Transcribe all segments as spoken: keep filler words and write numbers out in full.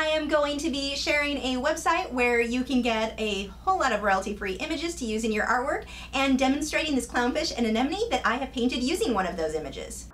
I am going to be sharing a website where you can get a whole lot of royalty-free images to use in your artwork, and demonstrating this clownfish and anemone that I have painted using one of those images.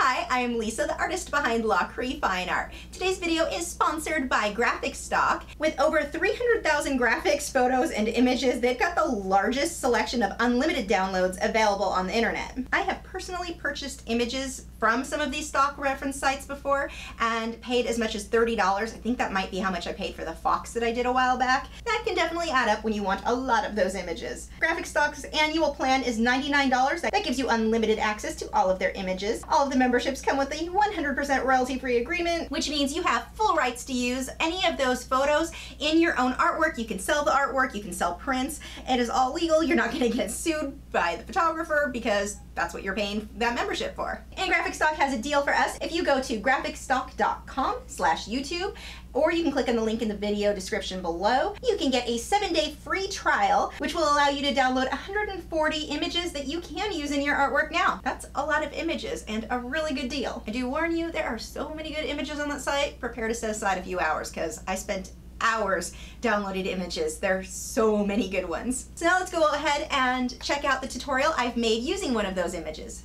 Hi, I am Lisa, the artist behind Lachri Fine Art. Today's video is sponsored by GraphicStock. With over three hundred thousand graphics, photos, and images, they've got the largest selection of unlimited downloads available on the internet. I have personally purchased images from some of these stock reference sites before and paid as much as thirty dollars. I think that might be how much I paid for the fox that I did a while back. That can definitely add up when you want a lot of those images. GraphicStock's annual plan is ninety-nine dollars. That gives you unlimited access to all of their images. All of the memberships come with a one hundred percent royalty-free agreement, which means you have full rights to use any of those photos in your own artwork. You can sell the artwork, you can sell prints. It is all legal. You're not going to get sued by the photographer because that's what you're paying that membership for. And GraphicStock has a deal for us. If you go to graphicstock dot com slash YouTube, or you can click on the link in the video description below, you can get a seven day free trial, which will allow you to download one hundred forty images that you can use in your artwork now. That's a lot of images and a really good deal. I do warn you, there are so many good images on that site. Prepare to set aside a few hours, because I spent hours downloaded images. There are so many good ones. So now let's go ahead and check out the tutorial I've made using one of those images.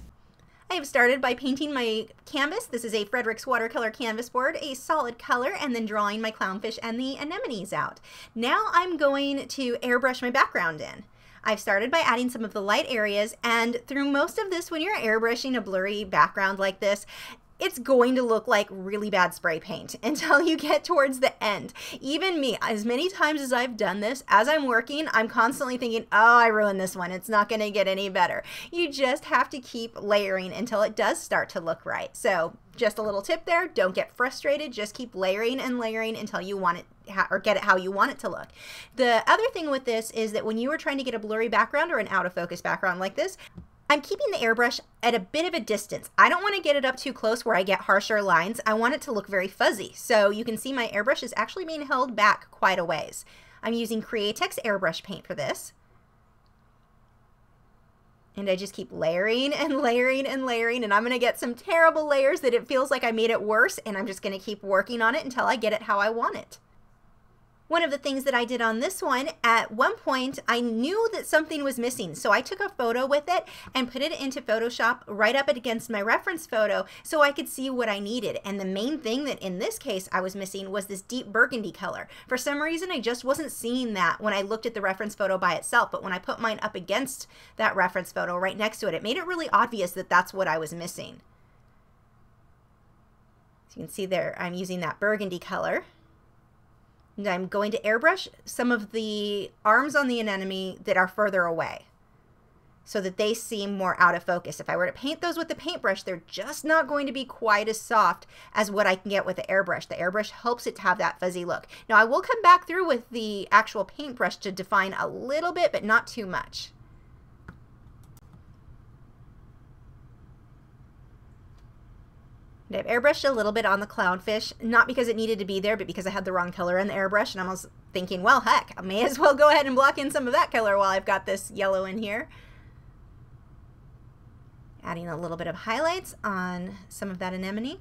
I have started by painting my canvas. This is a Fredrix watercolor canvas board, a solid color, and then drawing my clownfish and the anemones out. Now I'm going to airbrush my background in. I've started by adding some of the light areas, and through most of this, when you're airbrushing a blurry background like this, it's going to look like really bad spray paint until you get towards the end. Even me, as many times as I've done this, as I'm working, I'm constantly thinking, oh, I ruined this one. It's not going to get any better. You just have to keep layering until it does start to look right. So just a little tip there. Don't get frustrated. Just keep layering and layering until you want it or get it how you want it to look. The other thing with this is that when you are trying to get a blurry background or an out of focus background like this, I'm keeping the airbrush at a bit of a distance. I don't want to get it up too close where I get harsher lines. I want it to look very fuzzy. So you can see my airbrush is actually being held back quite a ways. I'm using Createx airbrush paint for this. And I just keep layering and layering and layering, and I'm going to get some terrible layers that it feels like I made it worse, and I'm just going to keep working on it until I get it how I want it. One of the things that I did on this one, at one point, I knew that something was missing. So I took a photo with it and put it into Photoshop right up against my reference photo so I could see what I needed. And the main thing that in this case I was missing was this deep burgundy color. For some reason, I just wasn't seeing that when I looked at the reference photo by itself. But when I put mine up against that reference photo right next to it, it made it really obvious that that's what I was missing. So you can see there, I'm using that burgundy color. And I'm going to airbrush some of the arms on the anemone that are further away so that they seem more out of focus. If I were to paint those with the paintbrush, they're just not going to be quite as soft as what I can get with the airbrush. The airbrush helps it to have that fuzzy look. Now, I will come back through with the actual paintbrush to define a little bit, but not too much. I've airbrushed a little bit on the clownfish, not because it needed to be there, but because I had the wrong color in the airbrush, and I was thinking, well, heck, I may as well go ahead and block in some of that color while I've got this yellow in here. Adding a little bit of highlights on some of that anemone.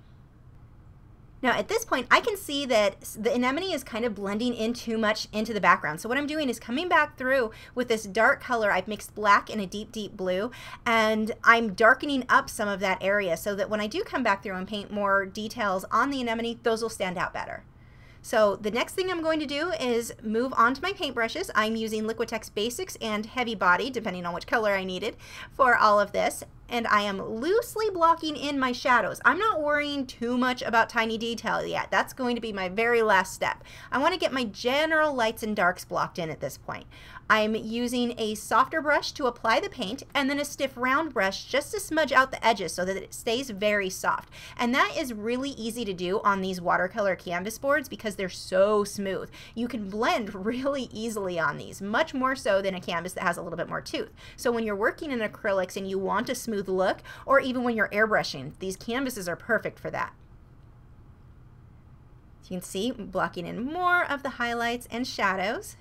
Now at this point, I can see that the anemone is kind of blending in too much into the background. So what I'm doing is coming back through with this dark color. I've mixed black and a deep, deep blue, and I'm darkening up some of that area so that when I do come back through and paint more details on the anemone, those will stand out better. So the next thing I'm going to do is move on to my paintbrushes. I'm using Liquitex Basics and Heavy Body, depending on which color I needed, for all of this. And I am loosely blocking in my shadows. I'm not worrying too much about tiny detail yet. That's going to be my very last step. I want to get my general lights and darks blocked in at this point. I'm using a softer brush to apply the paint, and then a stiff round brush just to smudge out the edges so that it stays very soft. And that is really easy to do on these watercolor canvas boards because they're so smooth. You can blend really easily on these, much more so than a canvas that has a little bit more tooth. So when you're working in acrylics and you want to smooth look, or even when you're airbrushing, these canvases are perfect for that. You can see blocking in more of the highlights and shadows.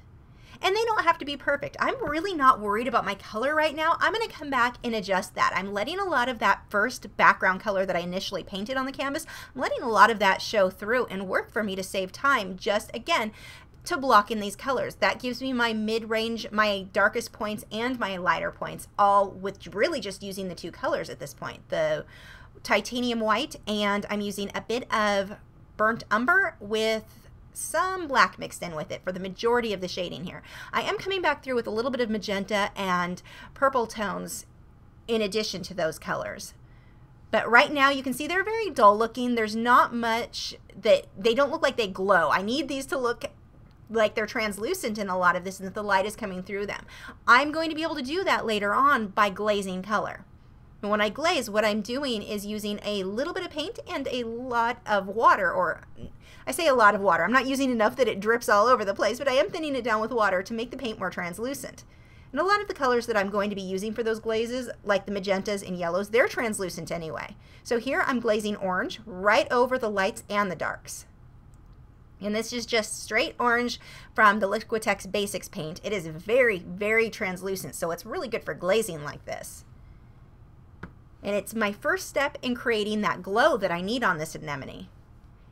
and they don't have to be perfect. I'm really not worried about my color right now. I'm going to come back and adjust that. I'm letting a lot of that first background color that I initially painted on the canvas, I'm letting a lot of that show through and work for me to save time, just again to block in these colors. That gives me my mid-range, my darkest points, and my lighter points, all with really just using the two colors at this point, the titanium white, and I'm using a bit of burnt umber with some black mixed in with it for the majority of the shading here. I am coming back through with a little bit of magenta and purple tones in addition to those colors. But right now you can see they're very dull looking. There's not much that, they don't look like they glow. I need these to look like they're translucent in a lot of this and that the light is coming through them. I'm going to be able to do that later on by glazing color. And when I glaze, what I'm doing is using a little bit of paint and a lot of water, or I say a lot of water. I'm not using enough that it drips all over the place, but I am thinning it down with water to make the paint more translucent. And a lot of the colors that I'm going to be using for those glazes, like the magentas and yellows, they're translucent anyway. So here I'm glazing orange right over the lights and the darks. And this is just straight orange from the Liquitex Basics paint. It is very, very translucent, so it's really good for glazing like this. And it's my first step in creating that glow that I need on this anemone.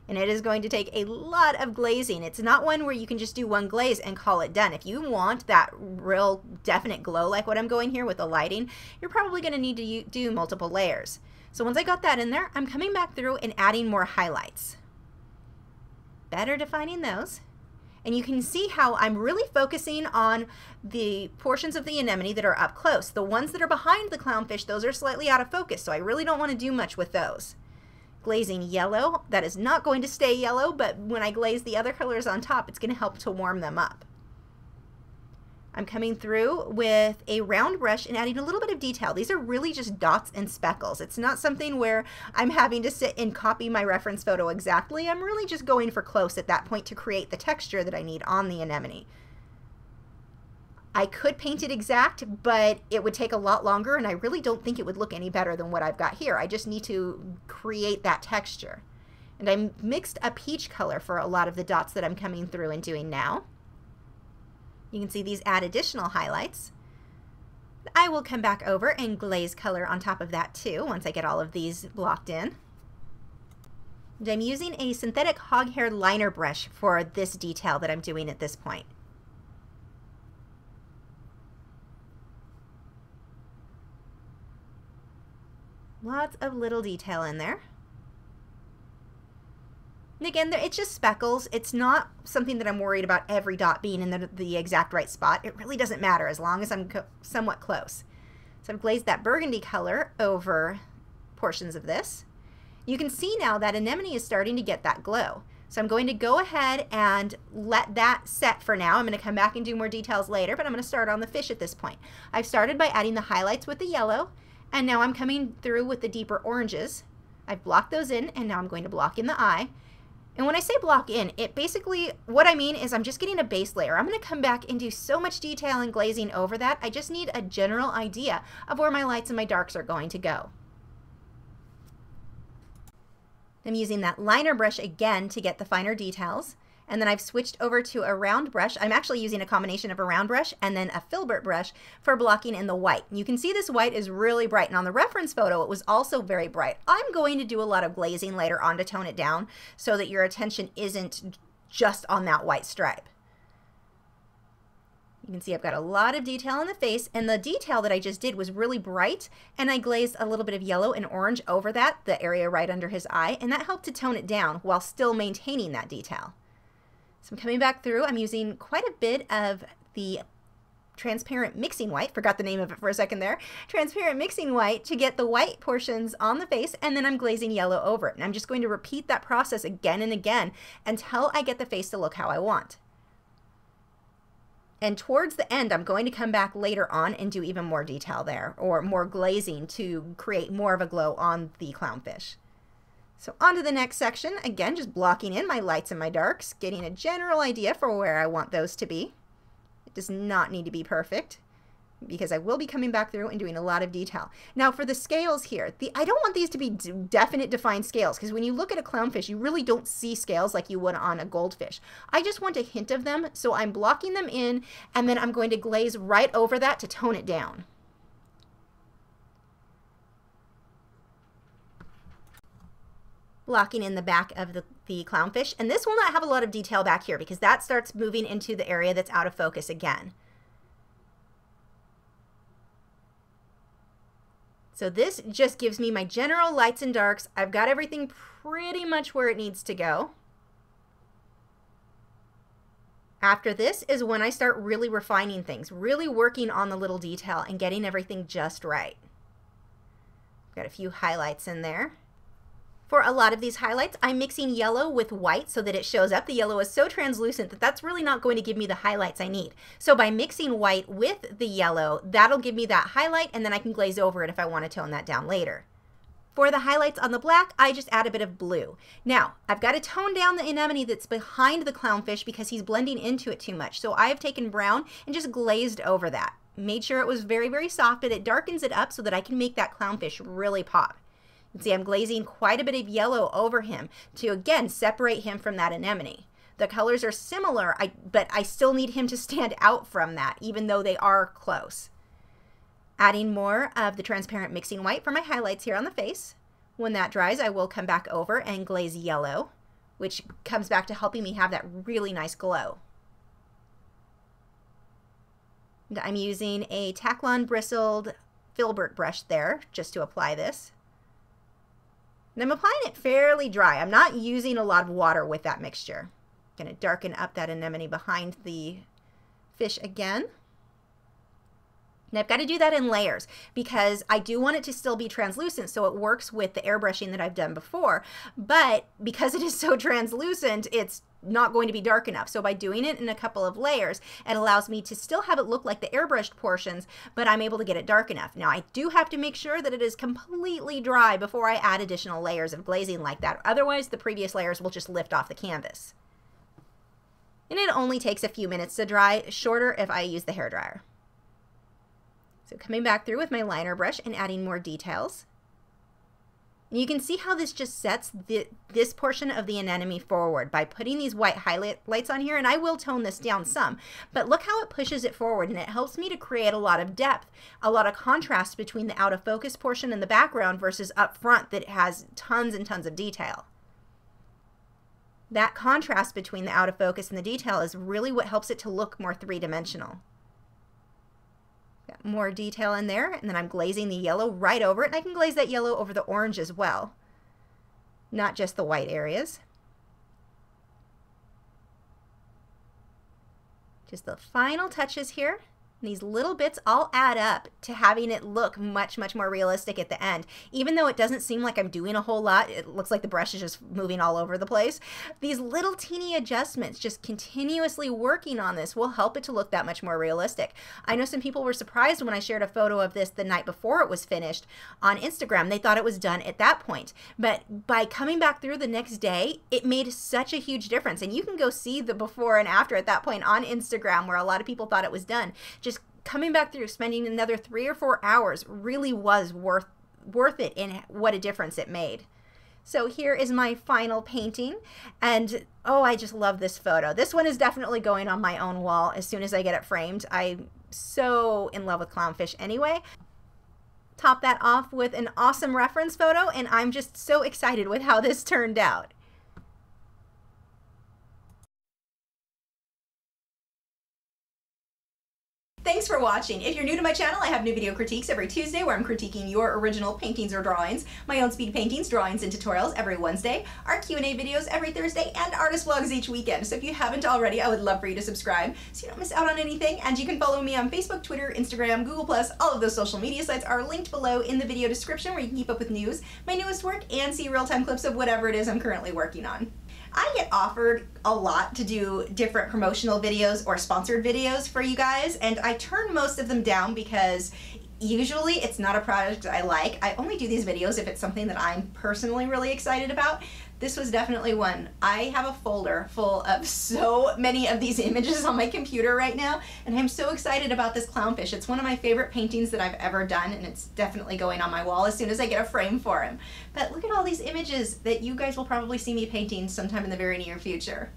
And it is going to take a lot of glazing. It's not one where you can just do one glaze and call it done. If you want that real definite glow like what I'm going here with the lighting, you're probably going to need to do multiple layers. So once I got that in there, I'm coming back through and adding more highlights. Better defining those. And you can see how I'm really focusing on the portions of the anemone that are up close. The ones that are behind the clownfish, those are slightly out of focus, so I really don't want to do much with those. Glazing yellow, that is not going to stay yellow, but when I glaze the other colors on top, it's going to help to warm them up. I'm coming through with a round brush and adding a little bit of detail. These are really just dots and speckles. It's not something where I'm having to sit and copy my reference photo exactly. I'm really just going for close at that point to create the texture that I need on the anemone. I could paint it exact, but it would take a lot longer, and I really don't think it would look any better than what I've got here. I just need to create that texture. And I mixed a peach color for a lot of the dots that I'm coming through and doing now. You can see these add additional highlights. I will come back over and glaze color on top of that too once I get all of these blocked in. And I'm using a synthetic hoghair liner brush for this detail that I'm doing at this point. Lots of little detail in there. And again, it's just speckles. It's not something that I'm worried about every dot being in the, the exact right spot. It really doesn't matter as long as I'm somewhat close. So I've glazed that burgundy color over portions of this. You can see now that anemone is starting to get that glow. So I'm going to go ahead and let that set for now. I'm going to come back and do more details later, but I'm going to start on the fish at this point. I've started by adding the highlights with the yellow, and now I'm coming through with the deeper oranges. I've blocked those in, and now I'm going to block in the eye. And when I say block in, it basically, what I mean is I'm just getting a base layer. I'm going to come back and do so much detail and glazing over that. I just need a general idea of where my lights and my darks are going to go. I'm using that liner brush again to get the finer details. And then I've switched over to a round brush. I'm actually using a combination of a round brush and then a filbert brush for blocking in the white. You can see this white is really bright, and on the reference photo it was also very bright. I'm going to do a lot of glazing later on to tone it down so that your attention isn't just on that white stripe. You can see I've got a lot of detail on the face, and the detail that I just did was really bright, and I glazed a little bit of yellow and orange over that, the area right under his eye, and that helped to tone it down while still maintaining that detail. So I'm coming back through, I'm using quite a bit of the transparent mixing white, forgot the name of it for a second there, transparent mixing white to get the white portions on the face, and then I'm glazing yellow over it. And I'm just going to repeat that process again and again until I get the face to look how I want. And towards the end, I'm going to come back later on and do even more detail there, or more glazing to create more of a glow on the clownfish. So on to the next section, again, just blocking in my lights and my darks, getting a general idea for where I want those to be. It does not need to be perfect. because I will be coming back through and doing a lot of detail. Now for the scales here, the I don't want these to be definite defined scales, because when you look at a clownfish, you really don't see scales like you would on a goldfish. I just want a hint of them, so I'm blocking them in, and then I'm going to glaze right over that to tone it down. Blocking in the back of the, the clownfish, and this will not have a lot of detail back here because that starts moving into the area that's out of focus again. So this just gives me my general lights and darks. I've got everything pretty much where it needs to go. After this is when I start really refining things, really working on the little detail and getting everything just right. Got a few highlights in there. For a lot of these highlights, I'm mixing yellow with white so that it shows up. The yellow is so translucent that that's really not going to give me the highlights I need. So by mixing white with the yellow, that'll give me that highlight, and then I can glaze over it if I want to tone that down later. For the highlights on the black, I just add a bit of blue. Now, I've got to tone down the anemone that's behind the clownfish because he's blending into it too much. So I've taken brown and just glazed over that. Made sure it was very, very soft, and it darkens it up so that I can make that clownfish really pop. See, I'm glazing quite a bit of yellow over him to, again, separate him from that anemone. The colors are similar, I, but I still need him to stand out from that, even though they are close. Adding more of the transparent mixing white for my highlights here on the face. When that dries, I will come back over and glaze yellow, which comes back to helping me have that really nice glow. And I'm using a Taklon bristled filbert brush there just to apply this. And I'm applying it fairly dry. I'm not using a lot of water with that mixture. I'm going to darken up that anemone behind the fish again. And I've got to do that in layers because I do want it to still be translucent so it works with the airbrushing that I've done before. But because it is so translucent, it's not going to be dark enough. So by doing it in a couple of layers, it allows me to still have it look like the airbrushed portions, but I'm able to get it dark enough. Now I do have to make sure that it is completely dry before I add additional layers of glazing like that. Otherwise, the previous layers will just lift off the canvas. And it only takes a few minutes to dry, shorter if I use the hairdryer. So coming back through with my liner brush and adding more details. You can see how this just sets the, this portion of the anemone forward by putting these white highlights on here, and I will tone this down some, but look how it pushes it forward, and it helps me to create a lot of depth, a lot of contrast between the out of focus portion and the background versus up front that has tons and tons of detail. That contrast between the out of focus and the detail is really what helps it to look more three-dimensional. More detail in there, and then I'm glazing the yellow right over it, and I can glaze that yellow over the orange as well, not just the white areas. Just the final touches here. These little bits all add up to having it look much, much more realistic at the end. Even though it doesn't seem like I'm doing a whole lot, it looks like the brush is just moving all over the place. These little teeny adjustments, just continuously working on this, will help it to look that much more realistic. I know some people were surprised when I shared a photo of this the night before it was finished on Instagram. They thought it was done at that point. But by coming back through the next day, it made such a huge difference. And you can go see the before and after at that point on Instagram where a lot of people thought it was done. Just coming back through, spending another three or four hours really was worth worth it in what a difference it made. So here is my final painting, and oh, I just love this photo. This one is definitely going on my own wall as soon as I get it framed. I'm so in love with clownfish anyway. Top that off with an awesome reference photo, and I'm just so excited with how this turned out. Thanks for watching. If you're new to my channel, I have new video critiques every Tuesday where I'm critiquing your original paintings or drawings, my own speed paintings, drawings, and tutorials every Wednesday, our Q and A videos every Thursday, and artist vlogs each weekend. So if you haven't already, I would love for you to subscribe so you don't miss out on anything, and you can follow me on Facebook, Twitter, Instagram, Google plus, all of those social media sites are linked below in the video description where you can keep up with news, my newest work, and see real-time clips of whatever it is I'm currently working on. I get offered a lot to do different promotional videos or sponsored videos for you guys, and I turn most of them down because usually it's not a product I like. I only do these videos if it's something that I'm personally really excited about. This was definitely one. I have a folder full of so many of these images on my computer right now, and I'm so excited about this clownfish. It's one of my favorite paintings that I've ever done, and it's definitely going on my wall as soon as I get a frame for him. But look at all these images that you guys will probably see me painting sometime in the very near future.